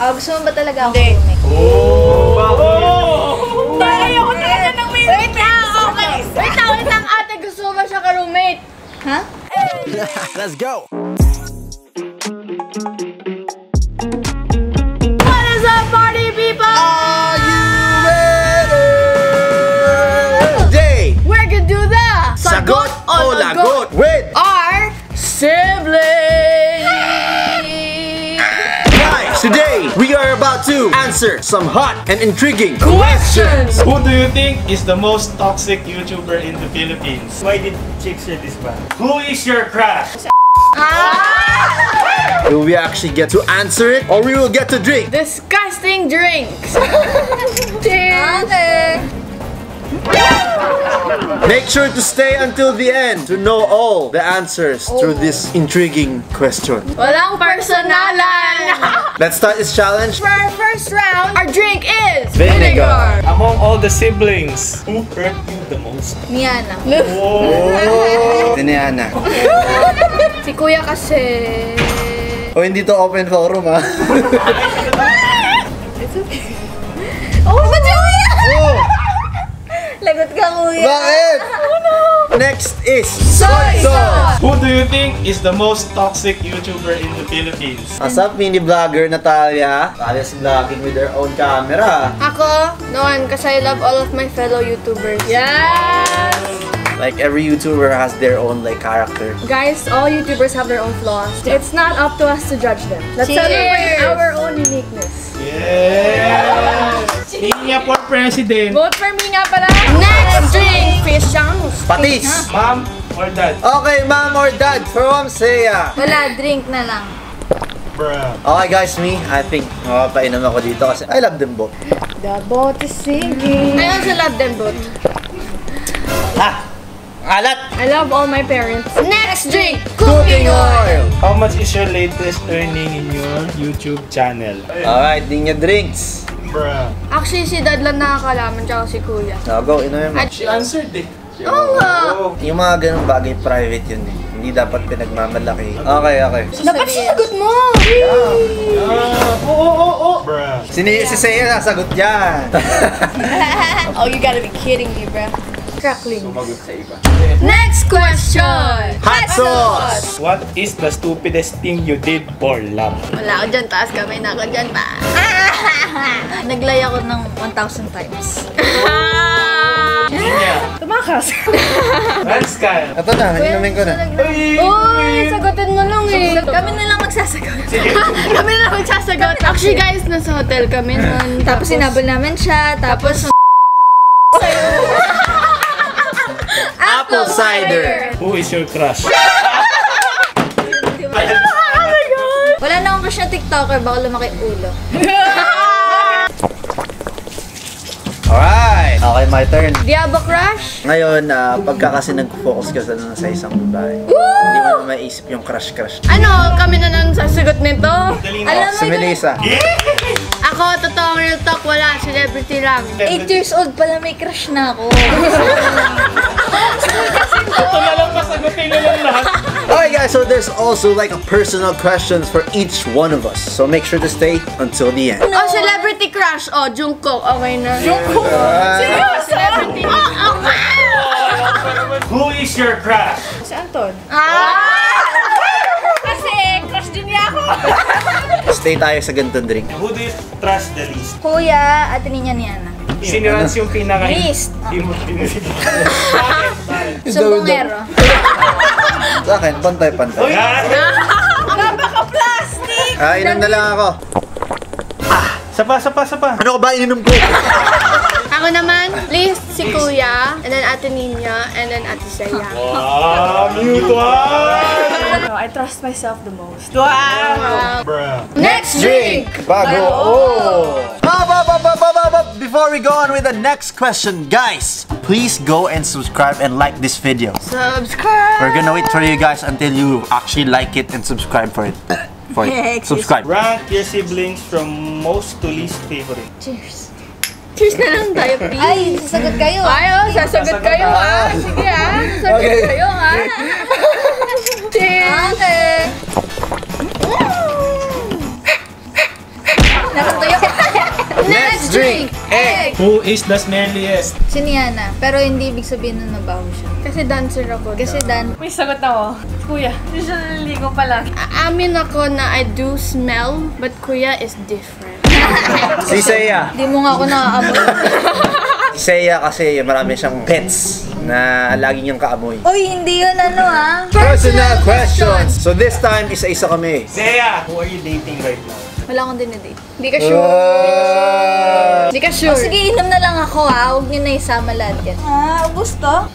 Gusto mo ba talaga ako? Hindi. Oh! Ayoko talaga ng may roommate. Wait lang ate, gusto mo ba siya ka-roommate? Huh? Let's go! What is up, party people? Are you ready? Today, we're gonna do the Sagot o Lagot with our siblings! Today, we are about to answer some hot and intriguing questions. Who do you think is the most toxic YouTuber in the Philippines? Why did Chikster this one? Who is your crush? Will we actually get to answer it, or we will get to drink disgusting drinks? Cheers! Make sure to stay until the end to know all the answers through this intriguing question. Walang personalan! Let's start this challenge. For our first round, our drink is vinegar. Among all the siblings, who hurt you the most? Niana. Oh! Niana. Si Kuya kasi... Oh, hindi to open forum, ha? It's okay. Oh, ba't si Kuya? Lagot ka, Kuya. Bakit? Oh, no. Next is Soy Sauce. Who do you think is the most toxic YouTuber in the Philippines? What's up, mini-vlogger Natalia? Natalia's vlogging with her own camera. Ako, no one, because I love all of my fellow YouTubers. Yes! Like, every YouTuber has their own, like, character. Guys, all YouTubers have their own flaws. It's not up to us to judge them. Let's celebrate our own uniqueness. Yeah! Minya for president. Vote for me nga pala. Next drink! Fish Shangus. Patis! Mom or dad? Okay, mom or dad from Seiya. Wala, drink na lang. Bruh. Okay guys, me, I think makapainom ako dito kasi I love them both. The boat is sinking. I also love them both. Ha! Alat! I love all my parents. Next drink! Cooking oil! How much is your latest earning in your YouTube channel? Alright, Ninya drinks! Bruh. Actually, si Dad lang nakakalaman, tsaka si Kuya. Go, inuwi mo. She answered eh. Oo nga! Yung mga ganun bagay, private yun eh. Hindi dapat pinagmamalaki. Okay, okay. Dapat sinagot mo! Oo! Bruh. Si Seiya nasagot yan! Oh, you gotta be kidding me, bruh. Crackling. Sumagot sa iba. Next question! Hot sauce! What is the stupidest thing you did for love? Wala ako dyan, taas kamay na ako dyan pa. Naglay ako ng 1,000 times. Tumakas! Ranz ka! Ito na, inumin ko na. Uy! Sagutin mo lang eh. Kami na lang magsasagot. Kami na lang magsasagot. Actually guys, nasa hotel kami nun. Tapos sinabol namin siya. Tapos apple cider. Who is your crush? Oh my God! Wala na akong crush na TikToker, baka lumaki ulo. Alright! Okay, my turn. Do you have a crush? Ngayon, pagka kasi nag-focus ka sa isang babae, hindi mo na maisip yung crush-crush. Ano? Kami na nang sasagot nito? Alam mo ito? Ako, totoong real talk, wala. Celebrity lang. 8 years old pala, may crush na ako. Ito na lang, masagutin na lang lahat. Alright guys, so there's also like a personal questions for each one of us. So make sure to stay until the end. Oh, celebrity crush. Oh, Jungkook. Okay na. Jungkook? Seryoso? Celebrity. Oh, wow! Who is your crush? Si Anton. Kasi crush din niya ako. Stay tayo sa ganitong drink. Who do you trust the least? Kuya, ate Niana. Sino Ranz yung pinaka... Least. Di mo pinili. Sumbongero. Sa akin, pantay-pantay. Uy! Napaka-plastic! Inom na lang ako. Sapa. Ano ko ba ininom ko? Ako naman, least si Kuya, and then Ate Ninya, and then Ate Seiya. Wow! Mutual! I trust myself the most. Wow! Next drink! Bago! Before we go on with the next question, guys, please go and subscribe and like this video. Subscribe! We're gonna wait for you guys until you actually like it and subscribe for it. Subscribe. Rank your siblings from most to least favorite. Cheers. Cheers na lang tayo, please. Ay, sasagot kayo. Sasagot kayo, ah. Sige, ah. Sasagot kayo, ah. Cheers! Okay. Next drink, egg! Who is the smelliest? Si Niana. Pero hindi ibig sabihin na nabaho siya. Kasi dancer ako. Kasi dancer. May sagot ako. Kuya. Usually ko pala. Aamin ako na I do smell, but Kuya is different. Si Seiya. Hindi mo nga ako nakaamoy. Si Seiya kasi marami siyang pets na lagi niyang kaamoy. Uy, hindi yun ano ah. Personal questions! So this time, isa-isa kami. Seiya, who are you dating right now? Wala akong dinidate. Hindi ka sure. Hindi ka sure. O sige, inom na lang ako ah. Huwag niyo na isama lahat yan. Ah, gusto?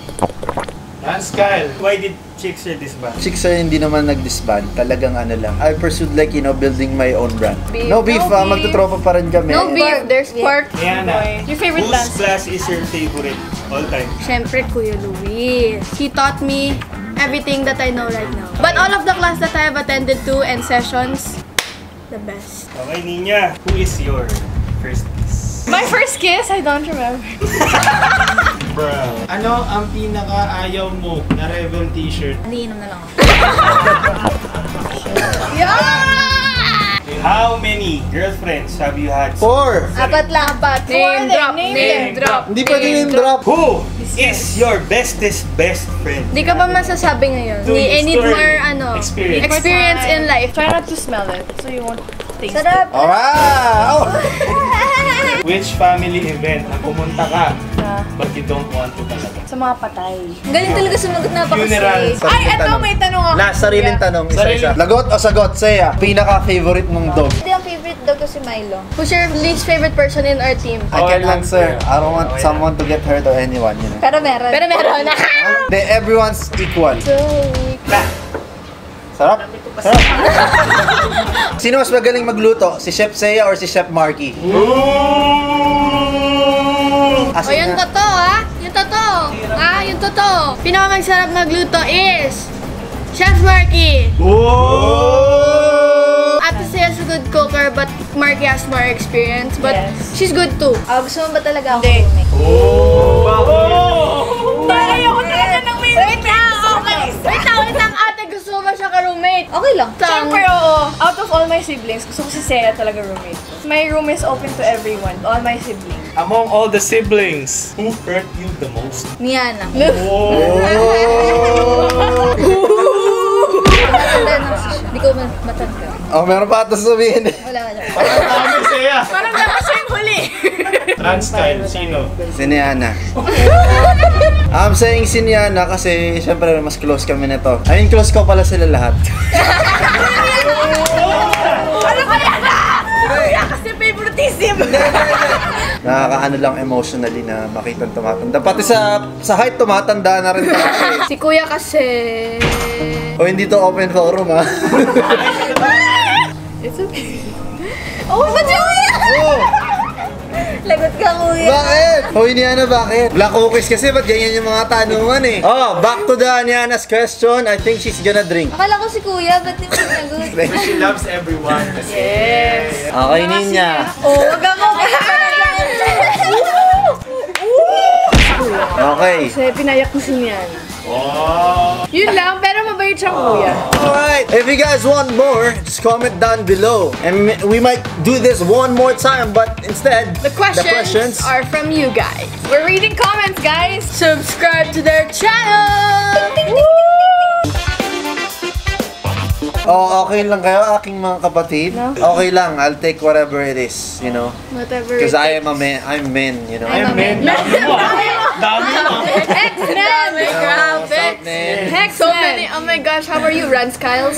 Ranz, Kyle, why did Chikster disband? Chikster hindi naman nag-disband. Talagang ano lang. I pursued like, you know, building my own brand. Beef. No beef, no magtutropa pa rin kami. No beef, there's pork. Niana, your favorite dance? Whose class is your favorite all time? Siyempre, Kuya Luis. He taught me everything that I know right now. But all of the class that I have attended to and sessions, the best. Okay, Ninya, who is your first kiss? My first kiss? I don't remember. Bro. Ano ang pinaka-ayaw mo na Rebel t-shirt? Naiinom na lang ako. Yeah! How many girlfriends have you had? 4! Apat lang, apat. Name drop, name drop. Hindi pa din name drop. Who is your bestest best friend? Hindi ka ba masasabi ngayon? I need more ano, experience in life. Try not to smell it so you won't taste it. Wow! Which family event na pumunta ka but you don't want to talaga? Sa mga patay. Galing talaga sumagot na pa kasi. Ay, eto may tanong ako. Na, sariling tanong. Isa-isa. Lagot o sagot, Seiya? Pinaka-favorite mong dog? Hindi, ang favorite dog ko si Milo. Who's your least favorite person in our team? I can't answer. I don't want someone to get hurt or anyone. Pero meron. Pero meron. Everyone's equal. So equal. Sarap. Sino mas magaling magluto? Si Chef Seiya or si Chef Marky? O yung totoo ha? Yung totoo! Ah, yung totoo! Pinakamagsarap magluto is Chef Marky! Ate Seiya's a good cooker but Marky has more experience but she's good too. Gusto mo ba talaga ako? Hindi. Taray ako talaga ng may wait lang! Gusto mo ba siya ka-roommate? Okay lang. Siyempre, oo. Out of all my siblings, gusto ko si Seiya talaga roommate. My room is open to everyone. All my siblings. Among all the siblings, who hurt you the most? Niana. Hindi ko matanda. Oh, meron pa ito sabihin. Wala. Parang dami, Seiya. Parang dami siya yung huli. Ranz, Kyle, sino? Si Niana. I'm saying si Niana kasi siyempre mas close kami nito. I mean, close ko pala sila lahat. Ano ba yan na? Kaya kasi favoritism. Nakakaano lang emotionally na makitang tumatanda. Pati sa height tumatanda na rin kasi. Si Kuya kasi... O hindi to open forum ha. It's okay. Oh, ba't si Kuya? Lagot ka, Kuya. Bakit? Hoy, Niana, bakit? Black cookies kasi, ba't ganyan yung mga tanungan eh? Oh, back to the Niana's question. I think she's gonna drink. Akala ko si Kuya, ba't hindi nagot? She loves everyone. Yes. Okay, Ninya. Oh, wag ako. Okay. Kasi pinayak ko si Niana. Wow. Yun lang, pero mabait siya, Kuya. Alright, if you guys want more, just comment down below. And we might do this one more time, but instead, the questions are from you guys. We're reading comments, guys. Subscribe to their channel! Oh, okay lang kayo, aking mga kapatid? No? Okay lang, I'll take whatever it is, you know? Whatever it is. Because I am a man, I'm men, you know? I'm men. X-Men! So many, oh my gosh, how are you, Ranz, Kyle?